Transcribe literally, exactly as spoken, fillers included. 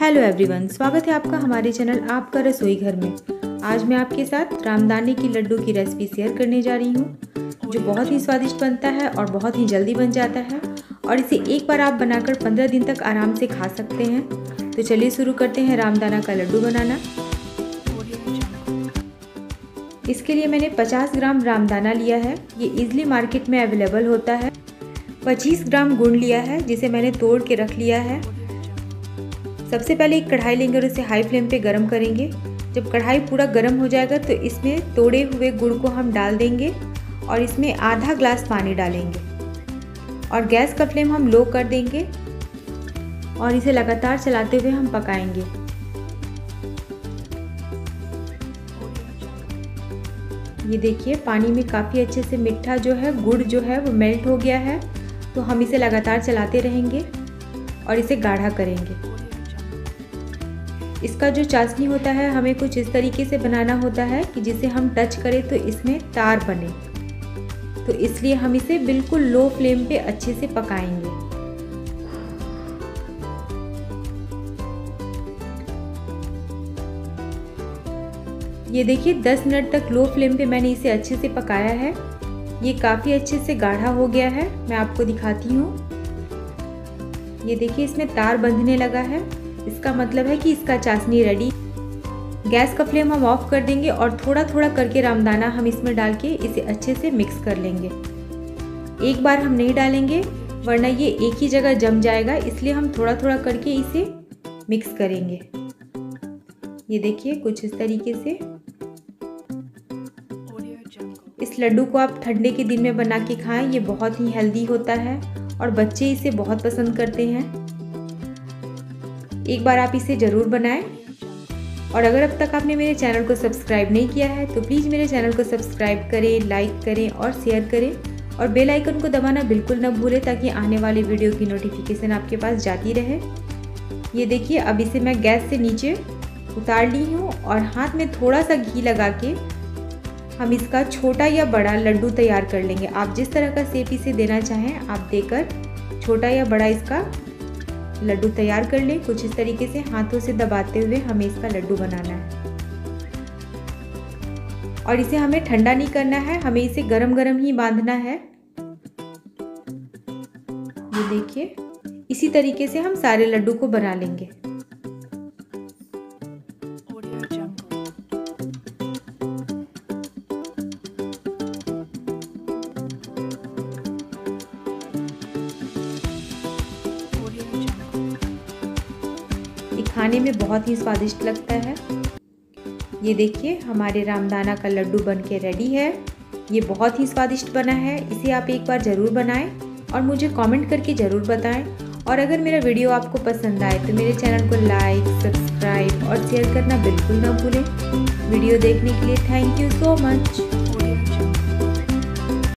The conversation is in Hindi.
हेलो एवरीवन, स्वागत है आपका हमारे चैनल आपका रसोई घर में। आज मैं आपके साथ रामदाने की लड्डू की रेसिपी शेयर करने जा रही हूँ, जो बहुत ही स्वादिष्ट बनता है और बहुत ही जल्दी बन जाता है और इसे एक बार आप बनाकर पंद्रह दिन तक आराम से खा सकते हैं। तो चलिए शुरू करते हैं रामदाना का लड्डू बनाना। इसके लिए मैंने पचास ग्राम रामदाना लिया है, ये इजीली मार्केट में अवेलेबल होता है। पच्चीस ग्राम गुड़ लिया है जिसे मैंने तोड़ के रख लिया है। सबसे पहले एक कढ़ाई लेंगे और उसे हाई फ्लेम पे गर्म करेंगे। जब कढ़ाई पूरा गर्म हो जाएगा तो इसमें तोड़े हुए गुड़ को हम डाल देंगे और इसमें आधा ग्लास पानी डालेंगे और गैस का फ्लेम हम लो कर देंगे और इसे लगातार चलाते हुए हम पकाएंगे। ये देखिए, पानी में काफ़ी अच्छे से मीठा जो है, गुड़ जो है वो मेल्ट हो गया है। तो हम इसे लगातार चलाते रहेंगे और इसे गाढ़ा करेंगे। इसका जो चाशनी होता है हमें कुछ इस तरीके से बनाना होता है कि जिसे हम टच करें तो इसमें तार बने, तो इसलिए हम इसे बिल्कुल लो फ्लेम पे अच्छे से पकाएंगे। ये देखिए, दस मिनट तक लो फ्लेम पे मैंने इसे अच्छे से पकाया है। ये काफ़ी अच्छे से गाढ़ा हो गया है, मैं आपको दिखाती हूँ। ये देखिए, इसमें तार बंधने लगा है, इसका मतलब है कि इसका चाशनी रेडी। गैस का फ्लेम हम ऑफ कर देंगे और थोड़ा थोड़ा करके रामदाना हम इसमें डाल के इसे अच्छे से मिक्स कर लेंगे। एक बार हम नहीं डालेंगे वरना ये एक ही जगह जम जाएगा, इसलिए हम थोड़ा थोड़ा करके इसे मिक्स करेंगे। ये देखिए, कुछ इस तरीके से। इस लड्डू को आप ठंडे के दिन में बना के खाएं, ये बहुत ही हेल्दी होता है और बच्चे इसे बहुत पसंद करते हैं। एक बार आप इसे ज़रूर बनाएं और अगर अब तक आपने मेरे चैनल को सब्सक्राइब नहीं किया है तो प्लीज़ मेरे चैनल को सब्सक्राइब करें, लाइक करें और शेयर करें और बेल आइकन को दबाना बिल्कुल ना भूलें ताकि आने वाली वीडियो की नोटिफिकेशन आपके पास जाती रहे। ये देखिए, अब इसे मैं गैस से नीचे उतार ली हूँ और हाथ में थोड़ा सा घी लगा के हम इसका छोटा या बड़ा लड्डू तैयार कर लेंगे। आप जिस तरह का शेप इसे देना चाहें आप देकर छोटा या बड़ा इसका लड्डू तैयार कर लें। कुछ इस तरीके से हाथों से दबाते हुए हमें इसका लड्डू बनाना है और इसे हमें ठंडा नहीं करना है, हमें इसे गरम गरम ही बांधना है। ये देखिए, इसी तरीके से हम सारे लड्डू को बना लेंगे। खाने में बहुत ही स्वादिष्ट लगता है। ये देखिए, हमारे रामदाना का लड्डू बनके रेडी है। ये बहुत ही स्वादिष्ट बना है, इसे आप एक बार ज़रूर बनाएं और मुझे कमेंट करके ज़रूर बताएं। और अगर मेरा वीडियो आपको पसंद आए तो मेरे चैनल को लाइक, सब्सक्राइब और शेयर करना बिल्कुल ना भूलें। वीडियो देखने के लिए थैंक यू सो मच।